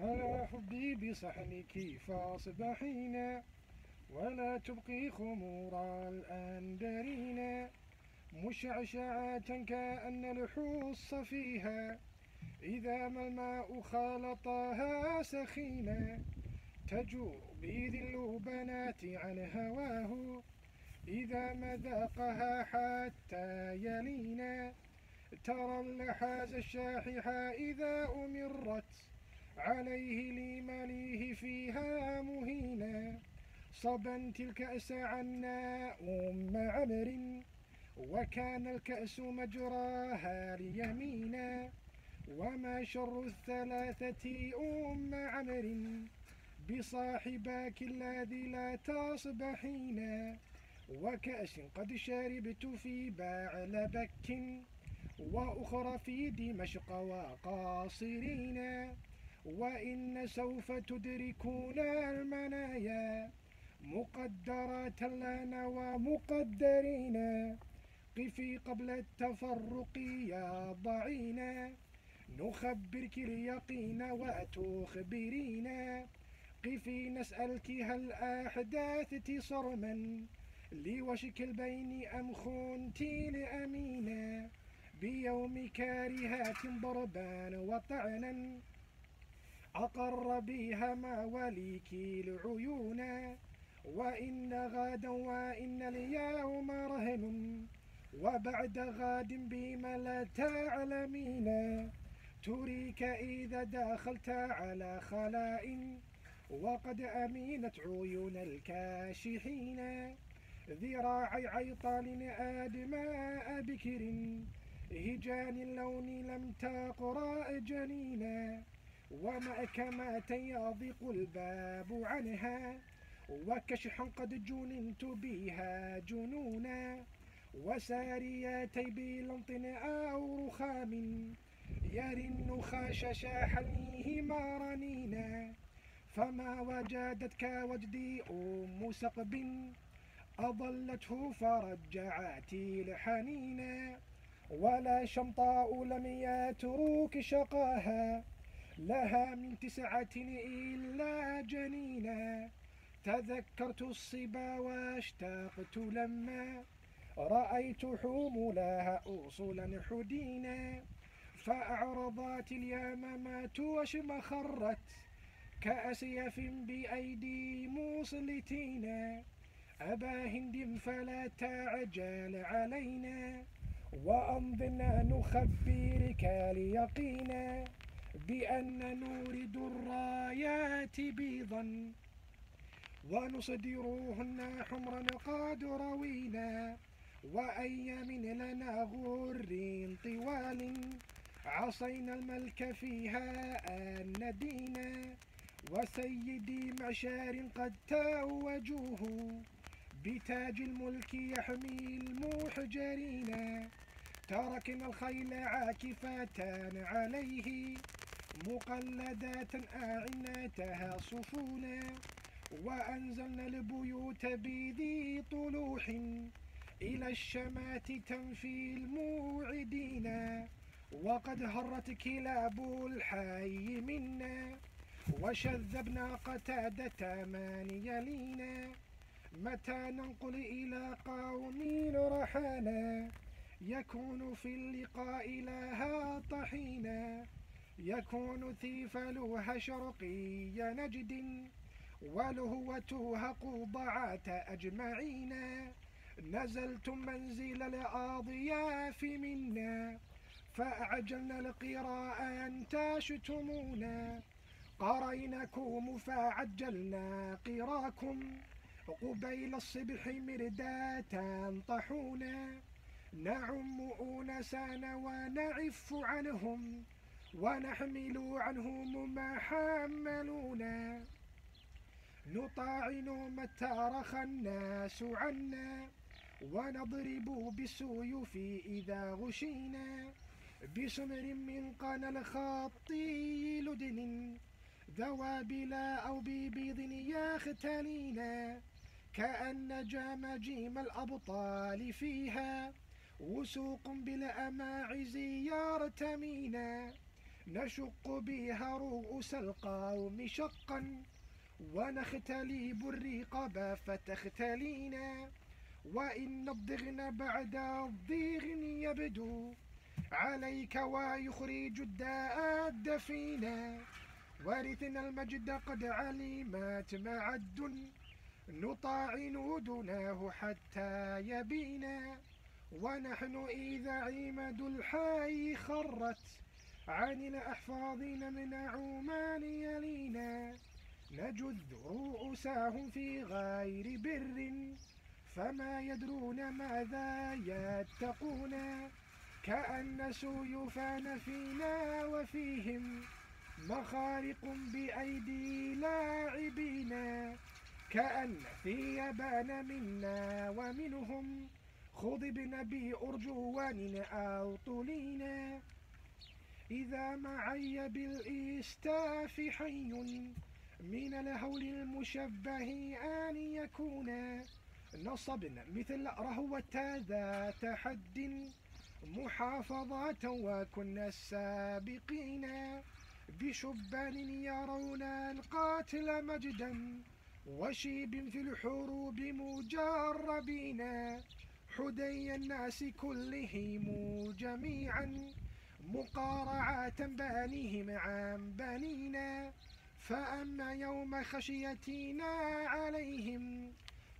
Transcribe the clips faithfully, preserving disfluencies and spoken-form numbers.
ها حبي بصحنك فاصبحينا ولا تبقي خمور الأندرين مشعشعة كأن الحص فيها إذا ما الماء خالطها سخينا تجور بذي اللبنات عن هواه إذا ما ذاقها حتى يلينا ترى اللحاز الشاححة إذا أمرت عليه لمليه فيها مهينا صبا تلك الكأس عنا أم عمر وكان الكأس مجراها ليمينا وما شر الثلاثة أم عمر بصاحباك الذي لا تصبحينا وكأس قد شربت في بعلبك وأخرى في دمشق وقاصرينا وإن سوف تدركون المنايا مقدرات لنا ومقدرينا قفي قبل التفرق يا ضعينا نخبرك اليقين وتخبرينا قفي نسألك هل أحداثت صرما لوشك البين أم خنت لأمينا بيوم كارهات ضربا وطعنا أقر بها ما وليك العيون وإن غادا وإن اليوم رهن وبعد غاد بما لا تعلمين تريك إذا دخلت على خلاء وقد أمينت عيون الكاشحين ذراعي عيطان أدماء بكر هجان اللون لم تقرأ جنينا ومأك ما يضيق الباب عنها وكشح قد جننت بها جنونا وسارياتي بلمط أو رخام يرن خاشش حنيهما رنينا فما وجدتك وجدي أم سقب أضلته فرجعت الحنينا ولا شمطاء لم يترك شقاها لها من تسعة إلا جنينا تذكرت الصبا واشتقت لما رأيت حمولها أصولا حدينا فأعرضت اليمامات وشم خرت كأسيف بأيدي مصلتينا أبا هند فلا تعجل علينا وأمضنا نخبرك اليقينا بأن نورد الرايات بيضا ونصدروهن حمرا قد روينا وأيام لنا غر طوال عصينا الملك فيها أن ندينا وسيدي معشار قد توجوه بتاج الملك يحمي المحجرين تركنا الخيل عاكفة عليه مقلدات أعنتها صفونا وأنزلنا البيوت بذي طلوح إلى الشمات تنفي الموعدين وقد هرت كلاب الحي منا وشذبنا قتادة من يلينا متى ننقل إلى قوم رحانا يكون في اللقاء لها طحينا يكون ثيفلها شرقي نجد ولهوتها قضعات أجمعينا نزلتم منزل الأضياف منا فأعجلنا القراء أن تشتمونا قريناكم فعجلنا قراكم قبيل الصبح مرداة طحونا نعم أناسنا ونعف عنهم ونحمل عنهم ما حملونا نطاعن ما تارخ الناس عنا ونضرب بالسيوف إذا غشينا بسمر من قنا الخطي لدن ذوابلا أو ببيض يختلينا كأن جامجيم الأبطال فيها وسوق بالأماعز يرتمينا نشق بها رؤوس القوم شقا ونختلي بالرقاب فتختلينا، وإن الضغن بعد الضغن يبدو عليك ويخرج الداء فينا. ورثنا المجد قد علمت معد نطاعن دناه حتى يبينا، ونحن إذا عمد الحي خرت عن الأحفاظ نمنع من يلينا. نجد رؤوسهم في غير بر فما يدرون ماذا يتقون، كأن سيوفنا فينا وفيهم مخارق بأيدي لاعبينا، كأن ثيابنا منا ومنهم خضبنا بأرجوان أو طلينا. إذا معي بالإستاف حي من الهول المشبه أن يكون، نصبنا مثل رهوة ذات حد محافظة وكنا السابقين، بشبان يرون القاتل مجدا وشيب في الحروب مجربين، حدي الناس كلهم جميعا مقارعة بانهم عن بنينا. فأما يوم خشيتنا عليهم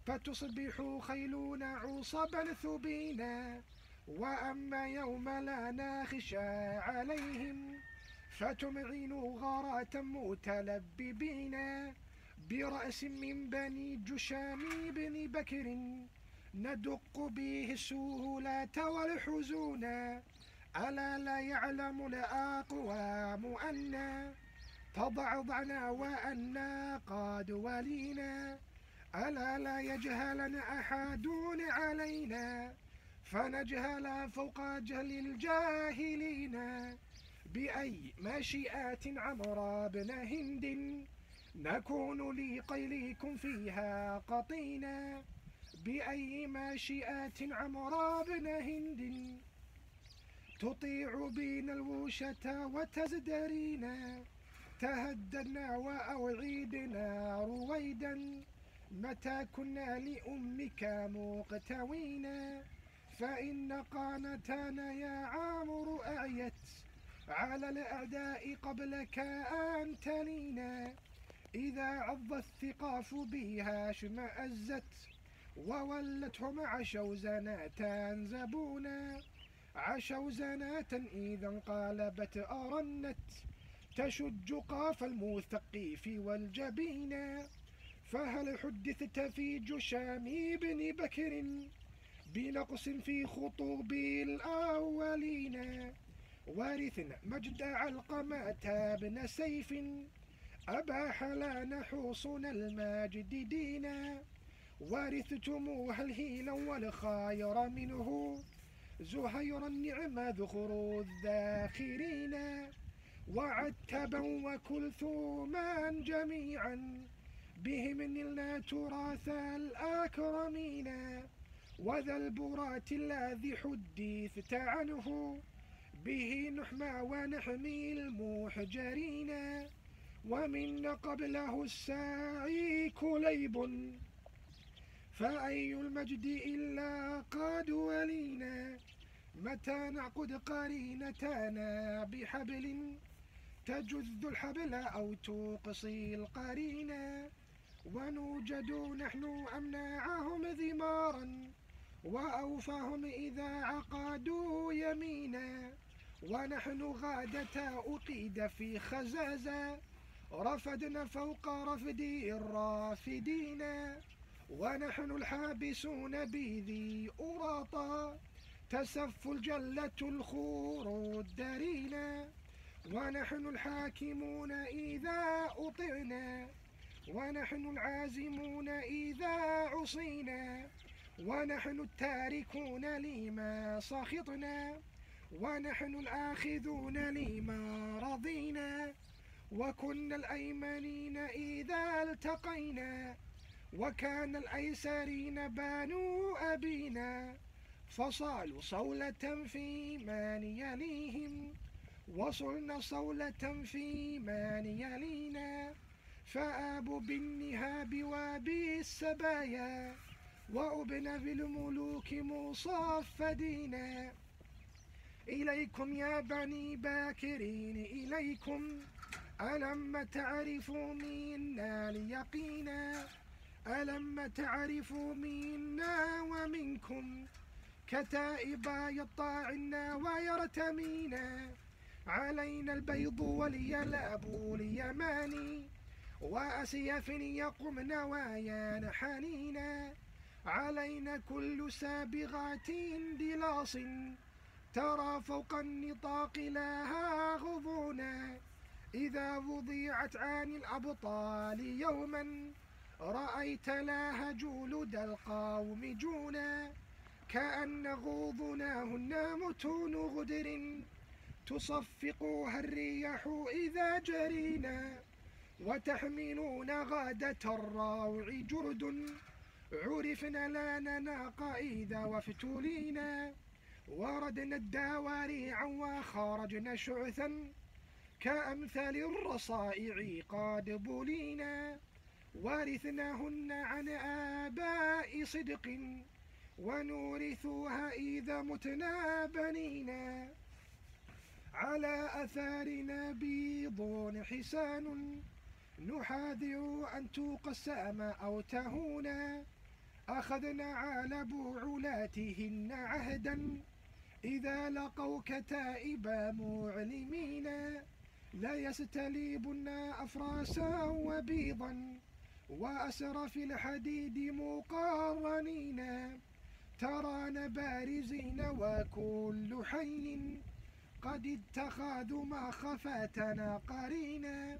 فتصبح خيلنا عصبا ثبينا، وأما يوم لا نخشى عليهم فتمعن غارة متلببين، برأس من بني جشام بن بكر ندق به السهولة والحزون. ألا لا يعلم الأقوام أنا تضعضعنا وأنا قد ولينا، ألا لا يجهلن أحد علينا فنجهل فوق جهل الجاهلين. بأي مشيئة عمرو بن هند نكون لقيلكم فيها قطينا، بأي مشيئة عمرو بن هند تطيع بنا الوشة وتزدرينا. تهددنا وأوعيدنا رويدا متى كنا لأمك مقتوينا، فإن قانتنا يا عامر أعيت على الأعداء قبلك أن تلينا. إذا عض الثقاف بها اشمأزت وولتهم عشوا زناة زبونا، عشوا زناة إذا انقلبت أرنت تشج قاف المثقف والجبينا. فهل حدثت في جشام بن بكر بنقص في خطوب الأولين؟ وارثنا مجد علقمة بن سيف أباح لنا حصون الماجد دينا، وارثتموها الهيلا والخير منه زهير النعم ذخر الذاخرين، وعتبا وكلثوما جميعا بهم نلنا تراث الأكرمين. وذا البرات الذي حدثت عنه به نحمى ونحمي المحجرين، ومن قبله الساعي كليب فأي المجد إلا قد ولينا. متى نعقد قرينتنا بحبل تجذ الحبل أو تقصي القرينة، ونوجد نحن أمناعهم ذمارا وأوفاهم إذا عقدوا يمينا. ونحن غادة أقيد في خزازة رفدنا فوق رفد الرافدين، ونحن الحابسون بذي أراطا تسف الجلة الخورد دارينا، ونحن الحاكمون إذا أطعنا، ونحن العازمون إذا عصينا، ونحن التاركون لما سخطنا، ونحن الآخذون لما رضينا، وكنا الأيمنين إذا التقينا، وكان الأيسرين بانو أبينا. فصالوا صولة في من يليهم وصلنا صولة في ما يلينا فآب بالنها بوابي السبايا وأبن بالملوك مصفدينا إليكم يا بني باكرين إليكم ألم تعرفوا منا اليقينا ألم تعرفوا منا ومنكم كتائبا يطاعنا ويرتمينا علينا البيض وليلأب اليماني وأسياف يقم نوايا حنينا علينا كل سابغات دلاص ترى فوق النطاق لها غضونا إذا وضيعت عن الأبطال يوما رأيت لها جلود القوم جونا كأن غوضناهن متون غدر تصفقها الرياح إذا جرينا وتحملون غادة الروع جرد عرفنا لا نناق إذا وافتولينا وردنا الدواريع وخرجنا شعثا كأمثال الرصائع قد بلينا وارثناهن عن آباء صدق ونورثوها إذا متنا بنينا على أثارنا بيض حسان نحاذر أن توق السماء أو تهونا أخذنا على بعولاتهن عهدا إذا لقوك تائبا معلمينا لا يستليبن أفراسا وبيضا وأسر في الحديد مقارنينا ترانا بارزين وكل حي قد اتخذوا ما خفاتنا قرينا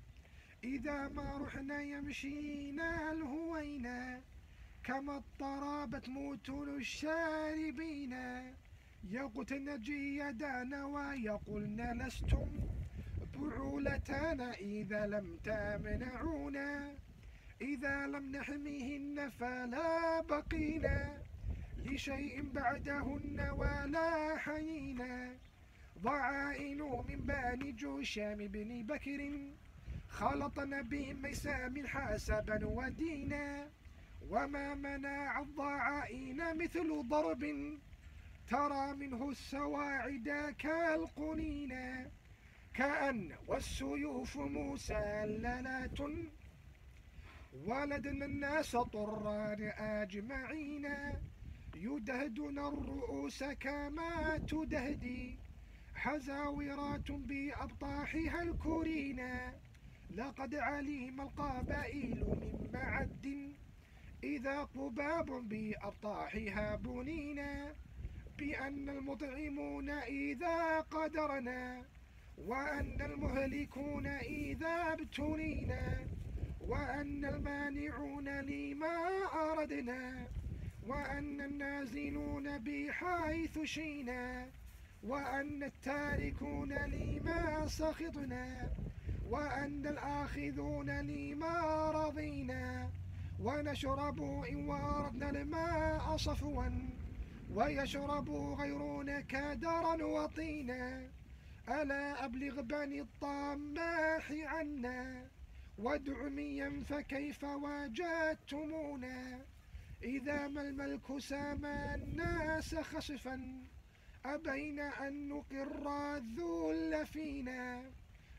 إذا ما رحنا يمشينا الهوينا كما اضطرابت متون الشاربين يقتن جيدانا ويقولن لستم بعولتنا إذا لم تمنعونا إذا لم نحميهن فلا بقينا لشيء بعدهن ولا حيينا ضعائن من بني جوشام بن بكر خلطنا بهم ميسام حسبا ودينا وما منع الضعائن مثل ضرب ترى منه السواعد كالقنينا كأن والسيوف مسللات ولدنا الناس طران أجمعين يدهدنا الرؤوس كما تدهدي حزاورات بأبطاحها الكرينا لقد علم القبائل من معد إذا قباب بأبطاحها بنينا بأن المطعمون إذا قدرنا وأن المهلكون إذا ابتلينا وأن المانعون لما أردنا وأن النازلون بحيث شئنا وأن التاركون لما سخطنا وأن الآخذون لما رضينا ونشرب إن وردنا الماء صفوا ويشرب غيرنا كدرا وطينا ألا أبلغ بني الطماح عنا وادعميا فكيف وجدتمونا إذا ما الملك سامى الناس خسفا أبينا أن نقر الذل فينا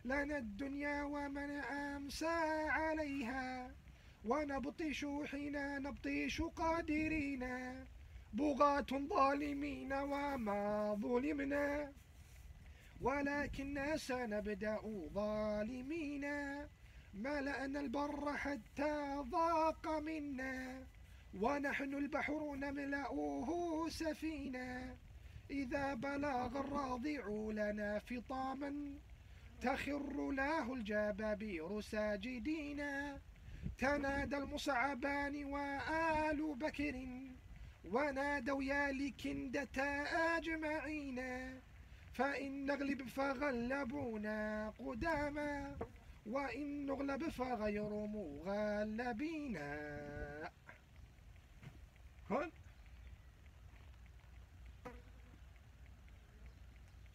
لنا الدنيا ومن أمسى عليها ونبطش حين نبطش قادرينا بغاة ظالمين وما ظلمنا ولكننا سنبدأ ظالمين ملأنا البر حتى ضاق منا ونحن البحر نملأه سفينا إذا بلغ الراضع لنا فطاما تخر له الجبابير ساجدينا تنادى المصعبان وآل بكر ونادوا يا لكندة أجمعين فإن نغلب فغلبونا قداما وإن نغلب فغير مغلبينا.